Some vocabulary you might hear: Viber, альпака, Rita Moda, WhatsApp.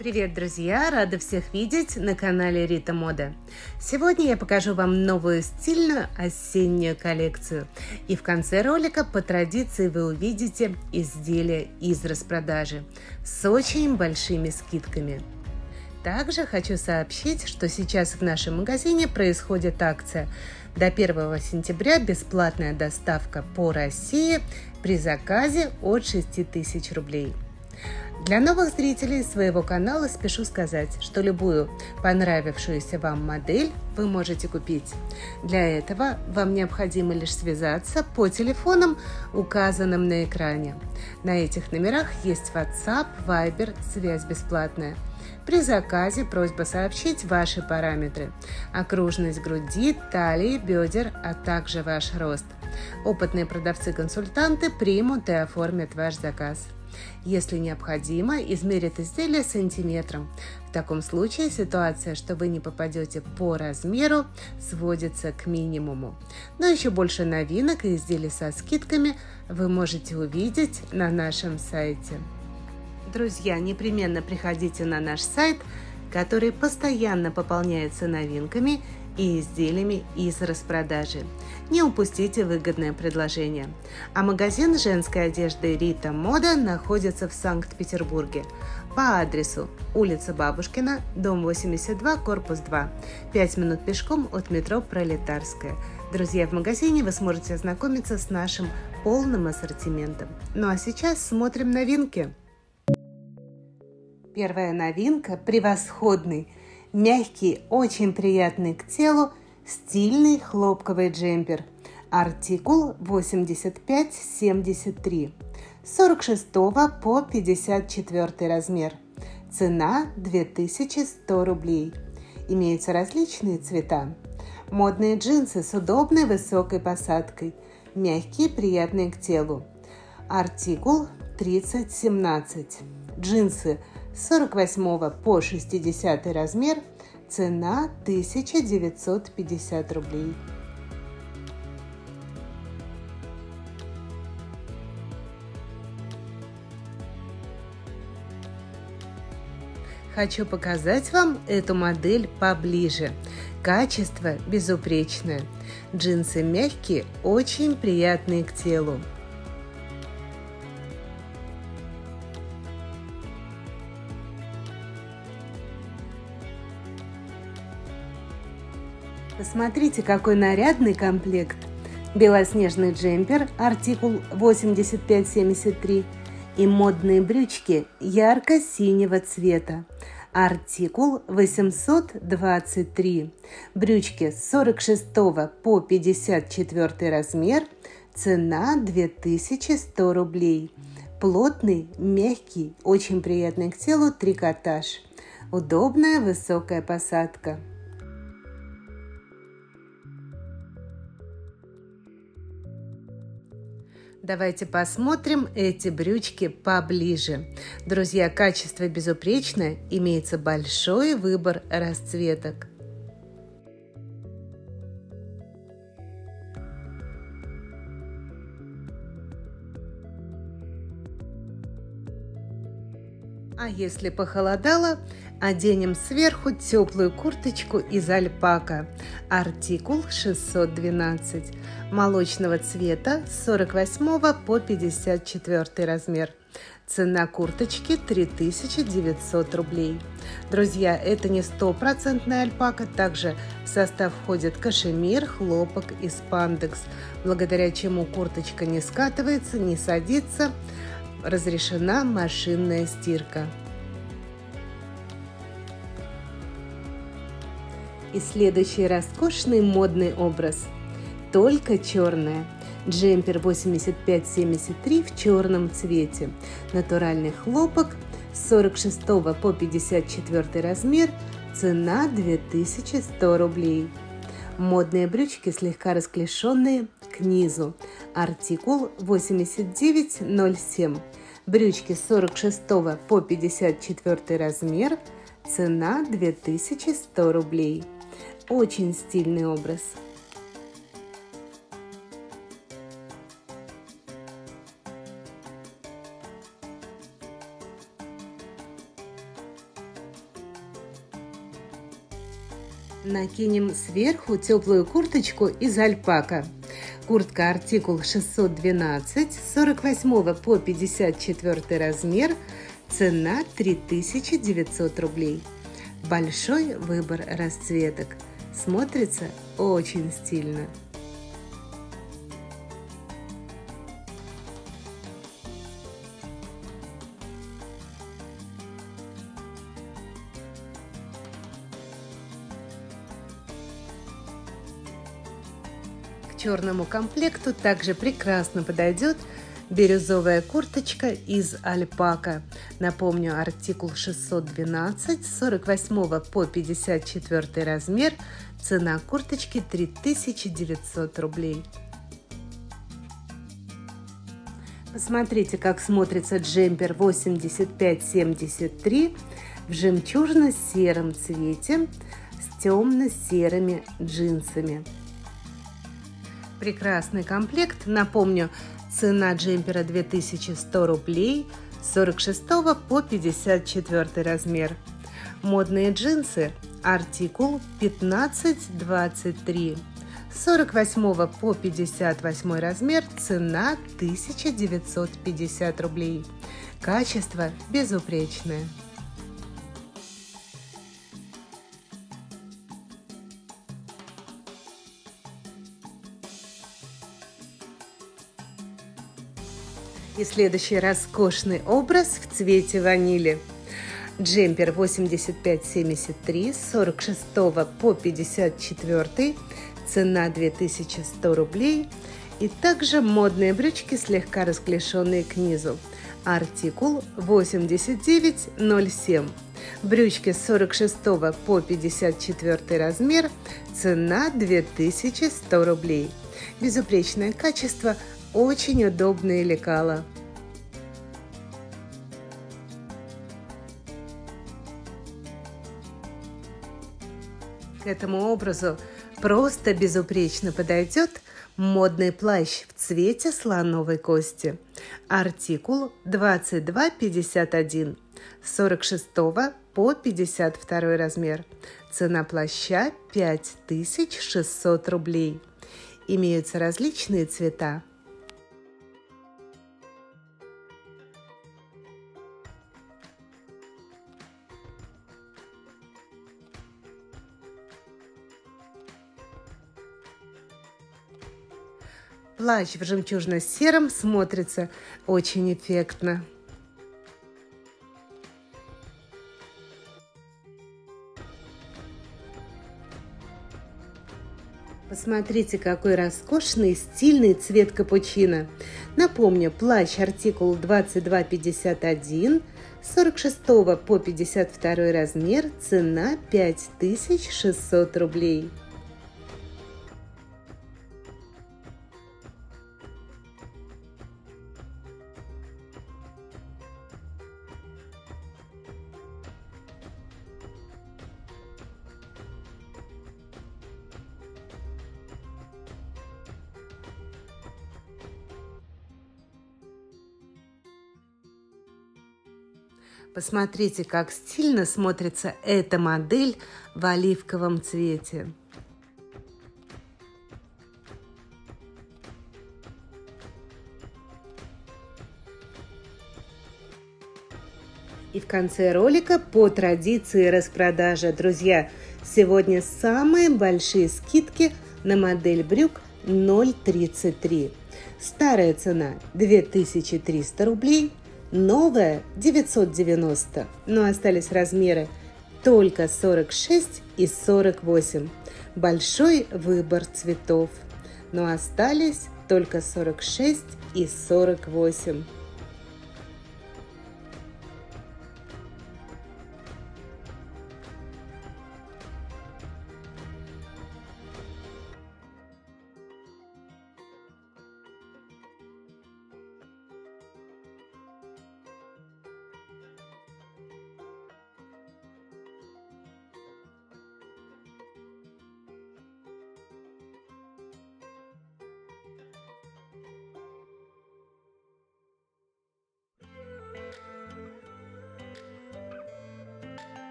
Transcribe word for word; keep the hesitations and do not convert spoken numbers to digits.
Привет, друзья! Рада всех видеть на канале Рита Мода. Сегодня я покажу вам новую стильную осеннюю коллекцию. И в конце ролика по традиции вы увидите изделия из распродажи с очень большими скидками. Также хочу сообщить, что сейчас в нашем магазине происходит акция. До первого сентября бесплатная доставка по России при заказе от шести тысяч рублей. Для новых зрителей своего канала спешу сказать, что любую понравившуюся вам модель вы можете купить. Для этого вам необходимо лишь связаться по телефонам, указанным на экране. На этих номерах есть WhatsApp, Viber, связь бесплатная. При заказе просьба сообщить ваши параметры – окружность груди, талии, бедер, а также ваш рост. Опытные продавцы-консультанты примут и оформят ваш заказ. Если необходимо, измерят изделие сантиметром. В таком случае ситуация, что вы не попадете по размеру, сводится к минимуму. Но еще больше новинок и изделий со скидками вы можете увидеть на нашем сайте. Друзья, непременно приходите на наш сайт, который постоянно пополняется новинками и изделиями из распродажи. Не упустите выгодное предложение. А магазин женской одежды Рита Мода находится в Санкт-Петербурге по адресу улица Бабушкина, дом восемьдесят два, корпус два, пять минут пешком от метро Пролетарская. Друзья, в магазине вы сможете ознакомиться с нашим полным ассортиментом. Ну а сейчас смотрим новинки. Первая новинка – превосходный, мягкий, очень приятный к телу, стильный хлопковый джемпер. Артикул восемьдесят пять семьдесят три. сорок шесть по пятьдесят четыре размер. Цена две тысячи сто рублей. Имеются различные цвета. Модные джинсы с удобной высокой посадкой. Мягкие, приятные к телу. Артикул тридцать семнадцать. Джинсы сорок восемь по шестьдесят размер, цена тысяча девятьсот пятьдесят рублей. Хочу показать вам эту модель поближе. Качество безупречное. Джинсы мягкие, очень приятные к телу. Посмотрите, какой нарядный комплект. Белоснежный джемпер, артикул восемьдесят пять семьдесят три, и модные брючки ярко-синего цвета, артикул восемьсот двадцать три. Брючки сорок шесть по пятьдесят четыре размер, цена две тысячи сто рублей. Плотный, мягкий, очень приятный к телу трикотаж. Удобная высокая посадка. Давайте посмотрим эти брючки поближе. Друзья, качество безупречное, имеется большой выбор расцветок. А если похолодало, оденем сверху теплую курточку из альпака. Артикул шестьсот двенадцать. Молочного цвета, сорок восемь по пятьдесят четыре размер. Цена курточки три тысячи девятьсот рублей. Друзья, это не стопроцентная альпака, также в состав входит кашемир, хлопок и спандекс, благодаря чему курточка не скатывается, не садится. Разрешена машинная стирка. И следующий роскошный модный образ. Только черное. Джемпер восемьдесят пять семьдесят три в черном цвете. Натуральный хлопок сорок шесть по пятьдесят четыре размер. Цена две тысячи сто рублей. Модные брючки слегка расклешенные к низу. Артикул восемьдесят девять ноль семь. Брючки сорок шесть по пятьдесят четыре размер. Цена две тысячи сто рублей. Очень стильный образ. Накинем сверху теплую курточку из альпака. Куртка артикул шестьсот двенадцать, сорок восьмого по пятьдесят четвёртый размер, цена три тысячи девятьсот рублей. Большой выбор расцветок. Смотрится очень стильно. К черному комплекту также прекрасно подойдет бирюзовая курточка из альпака. Напомню, артикул шестьсот двенадцать, сорок восьмого по пятьдесят четвёртый размер, цена курточки три тысячи девятьсот рублей. Посмотрите, как смотрится джемпер восемьдесят пять семьдесят три в жемчужно-сером цвете с темно-серыми джинсами. Прекрасный комплект. Напомню, цена джемпера две тысячи сто рублей, сорок шестого по пятьдесят четвёртый размер. Модные джинсы, артикул пятнадцать двадцать три, сорок восьмого по пятьдесят восьмой размер, цена тысяча девятьсот пятьдесят рублей. Качество безупречное. И следующий роскошный образ в цвете ванили. Джемпер восемьдесят пять семьдесят три, сорок шестого по пятьдесят четвёртый, цена две тысячи сто рублей. И также модные брючки, слегка расклешенные к низу. Артикул восемьдесят девять ноль семь. Брючки сорок шестого по пятьдесят четвёртый размер, цена две тысячи сто рублей. Безупречное качество. Очень удобные лекала. К этому образу просто безупречно подойдет модный плащ в цвете слоновой кости. Артикул двадцать два пятьдесят один, сорок шестого по пятьдесят второй размер. Цена плаща пять тысяч шестьсот рублей. Имеются различные цвета. Плащ в жемчужно-сером смотрится очень эффектно. Посмотрите, какой роскошный стильный цвет капучино. Напомню, плащ артикул двадцать два пятьдесят один, сорок шестого по пятьдесят второй размер, цена пять тысяч шестьсот рублей. Посмотрите, как стильно смотрится эта модель в оливковом цвете. И в конце ролика по традиции распродажа. Друзья, сегодня самые большие скидки на модель брюк ноль тридцать три. Старая цена две тысячи триста рублей. Новая девятьсот девяносто, но остались размеры только сорок шесть и сорок восемь. Большой выбор цветов, но остались только сорок шесть и сорок восемь.